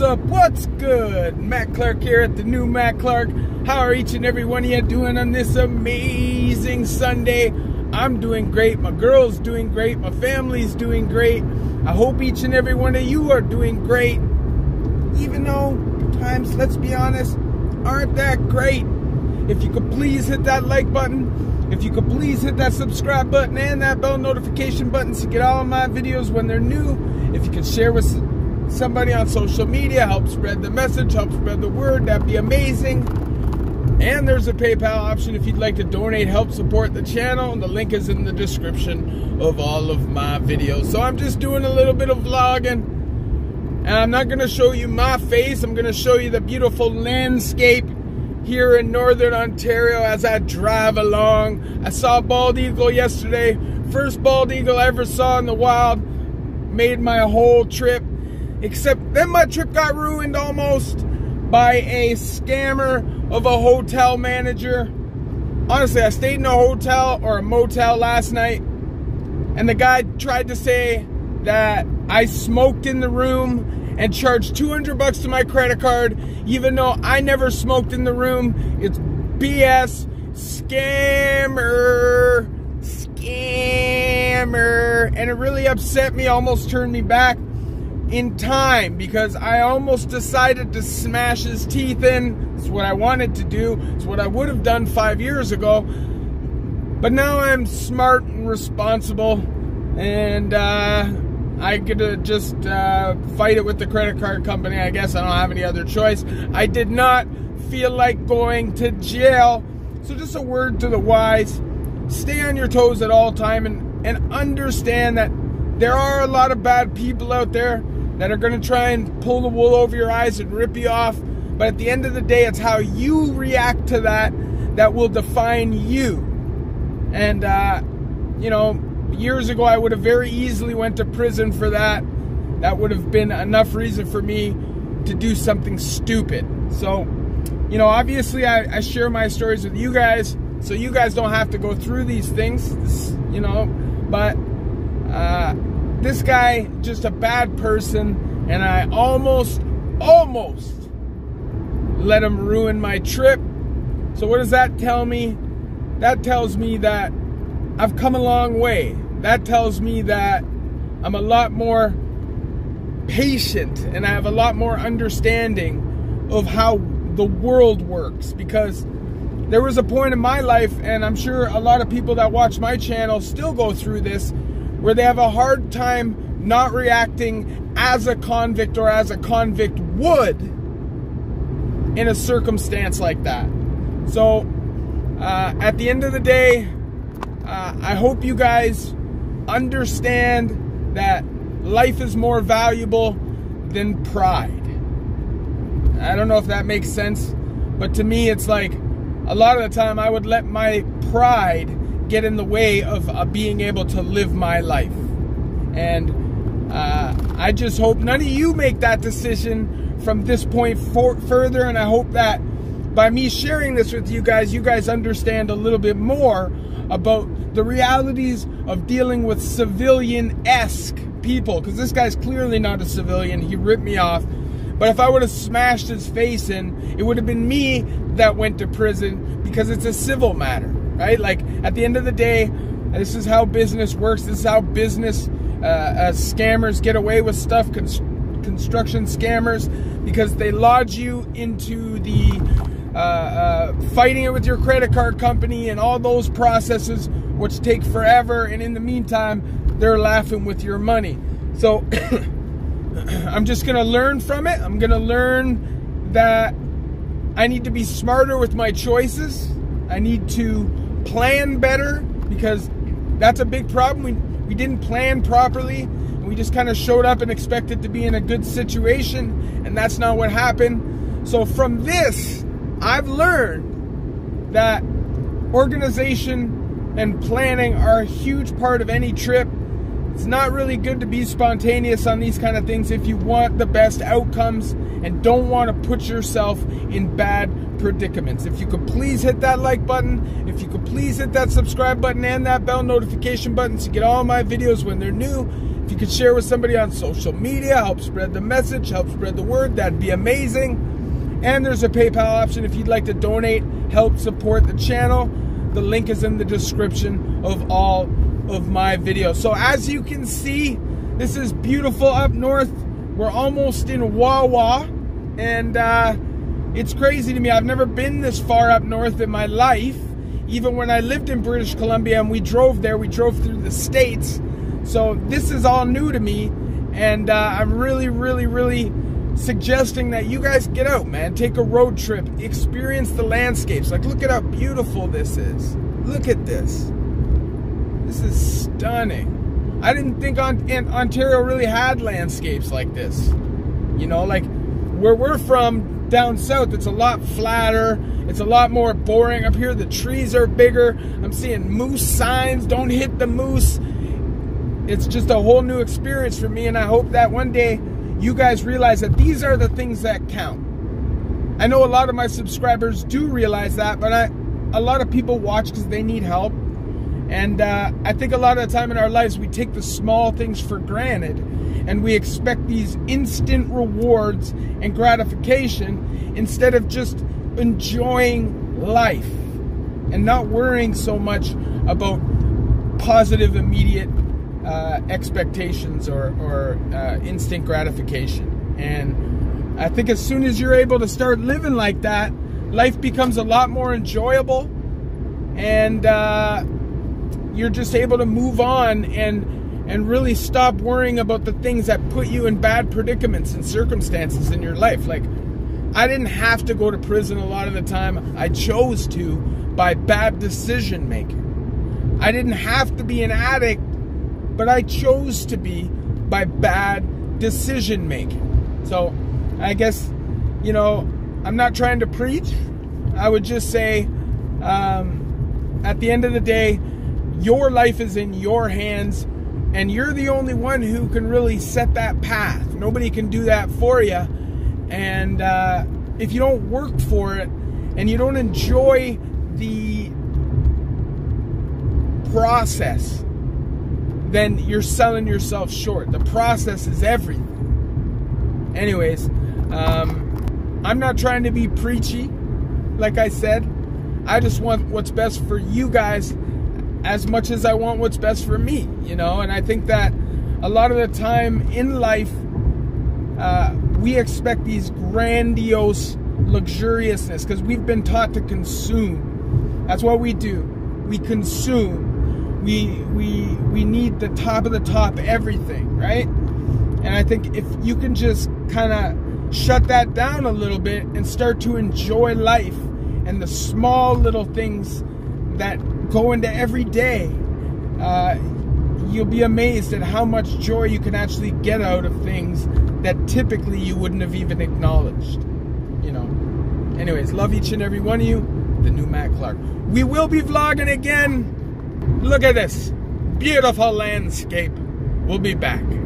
What's up? What's good? Matt Clark here at the new Matt Clark. How are each and every one of you doing on this amazing Sunday? I'm doing great. My girl's doing great. My family's doing great. I hope each and every one of you are doing great. Even though times, let's be honest, aren't that great. If you could please hit that like button. If you could please hit that subscribe button and that bell notification button to get all of my videos when they're new. If you could share with somebody on social media, help spread the message, help spread the word, that'd be amazing. And there's a PayPal option if you'd like to donate, help support the channel, and the link is in the description of all of my videos. So I'm just doing a little bit of vlogging, and I'm not going to show you my face. I'm going to show you the beautiful landscape here in Northern Ontario as I drive along. I saw a bald eagle yesterday, first bald eagle I ever saw in the wild. Made my whole trip. Except then my trip got ruined almost by a scammer of a hotel manager. Honestly, I stayed in a hotel or a motel last night, and the guy tried to say that I smoked in the room and charged $200 to my credit card, even though I never smoked in the room. It's BS. Scammer. And it really upset me, almost turned me back in time, because I almost decided to smash his teeth in. It's what I wanted to do. It's what I would have done 5 years ago. But now I'm smart and responsible, and I get to just fight it with the credit card company. I guess I don't have any other choice. I did not feel like going to jail. So just a word to the wise. Stay on your toes at all time, and understand that there are a lot of bad people out there that are going to try and pull the wool over your eyes and rip you off. But at the end of the day, it's how you react to that will define you. And, you know, years ago, I would have very easily went to prison for that. That would have been enough reason for me to do something stupid. So, you know, obviously, I share my stories with you guys, so you guys don't have to go through these things, you know. But this guy, just a bad person, and I almost let him ruin my trip. So what does that tell me? That tells me that I've come a long way. That tells me that I'm a lot more patient, and I have a lot more understanding of how the world works. Because there was a point in my life, and I'm sure a lot of people that watch my channel still go through this, where they have a hard time not reacting as a convict or as a convict would in a circumstance like that. So at the end of the day, I hope you guys understand that life is more valuable than pride. I don't know if that makes sense, but to me it's like a lot of the time I would let my pride get in the way of being able to live my life. And I just hope none of you make that decision from this point further, and I hope that by me sharing this with you guys understand a little bit more about the realities of dealing with civilian-esque people, because this guy's clearly not a civilian. He ripped me off. But if I would have smashed his face in, it would have been me that went to prison, because it's a civil matter. Right? Like, at the end of the day, this is how business works. This is how business scammers get away with stuff, construction scammers, because they lodge you into the fighting it with your credit card company and all those processes, which take forever. And in the meantime, they're laughing with your money. So I'm just going to learn from it. I'm going to learn that I need to be smarter with my choices. I need to plan better, because that's a big problem. We didn't plan properly, and we just kind of showed up and expected to be in a good situation, and that's not what happened. So from this, I've learned that organization and planning are a huge part of any trip. It's not really good to be spontaneous on these kind of things if you want the best outcomes and don't want to put yourself in bad predicaments. If you could please hit that like button, if you could please hit that subscribe button and that bell notification button to get all my videos when they're new. If you could share with somebody on social media, help spread the message, help spread the word, that'd be amazing. And there's a PayPal option if you'd like to donate, help support the channel. The link is in the description of all of my videos. So as you can see, this is beautiful up north. We're almost in Wawa, and it's crazy to me. I've never been this far up north in my life. Even when I lived in British Columbia and we drove there, we drove through the States. So this is all new to me, and I'm really suggesting that you guys get out, man. Take a road trip, experience the landscapes. Like, look at how beautiful this is. Look at this. This is stunning. I didn't think Ontario really had landscapes like this. You know, like where we're from down south, it's a lot flatter. It's a lot more boring. Up here, the trees are bigger. I'm seeing moose signs. Don't hit the moose. It's just a whole new experience for me, and I hope that one day you guys realize that these are the things that count. I know a lot of my subscribers do realize that, but a lot of people watch because they need help. And I think a lot of the time in our lives, we take the small things for granted, and we expect these instant rewards and gratification instead of just enjoying life and not worrying so much about positive immediate expectations or instant gratification. And I think as soon as you're able to start living like that, life becomes a lot more enjoyable, and you're just able to move on and really stop worrying about the things that put you in bad predicaments and circumstances in your life. Like, I didn't have to go to prison a lot of the time. I chose to by bad decision making. I didn't have to be an addict, but I chose to be by bad decision making. So I guess, you know, I'm not trying to preach. I would just say, at the end of the day, your life is in your hands, and you're the only one who can really set that path. Nobody can do that for you. And if you don't work for it and you don't enjoy the process, then you're selling yourself short. The process is everything. Anyways, I'm not trying to be preachy. Like I said, I just want what's best for you guys as much as I want what's best for me, you know? And I think that a lot of the time in life, we expect these grandiose luxuriousness because we've been taught to consume. That's what we do. We consume. We need the top everything, right? And I think if you can just kind of shut that down a little bit and start to enjoy life and the small little things that go into every day, you'll be amazed at how much joy you can actually get out of things that typically you wouldn't have even acknowledged, you know? Anyways, love each and every one of you. The new Matt Clark. We will be vlogging again. Look at this beautiful landscape. We'll be back.